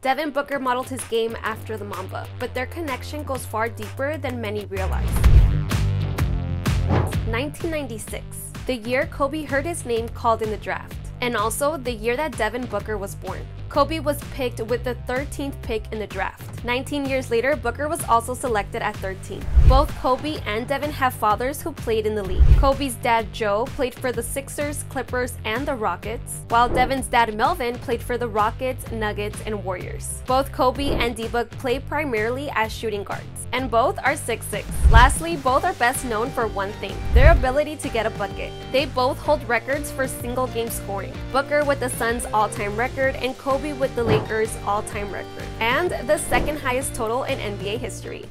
Devin Booker modeled his game after the Mamba, but their connection goes far deeper than many realize. 1996, the year Kobe heard his name called in the draft, and also the year that Devin Booker was born. Kobe was picked with the 13th pick in the draft. 19 years later, Booker was also selected at 13. Both Kobe and Devin have fathers who played in the league. Kobe's dad, Joe, played for the Sixers, Clippers, and the Rockets, while Devin's dad, Melvin, played for the Rockets, Nuggets, and Warriors. Both Kobe and D-Book play primarily as shooting guards, and both are 6'6". Lastly, both are best known for one thing, their ability to get a bucket. They both hold records for single-game scoring. Booker with the Suns' all-time record, and Kobe with the Lakers' all-time record, and the second highest total in NBA history.